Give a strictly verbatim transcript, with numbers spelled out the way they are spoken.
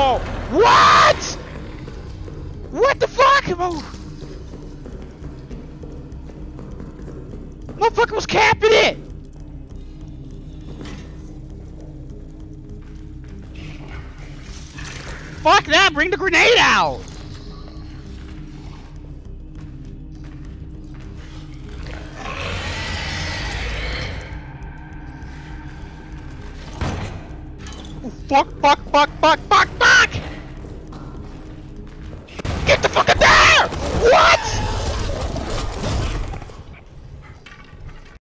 Oh, what? What the fuck? Oh. Motherfucker was capping it. Fuck that! Bring the grenade out. Ooh, fuck! Fuck! Fuck! Fuck! Fuck!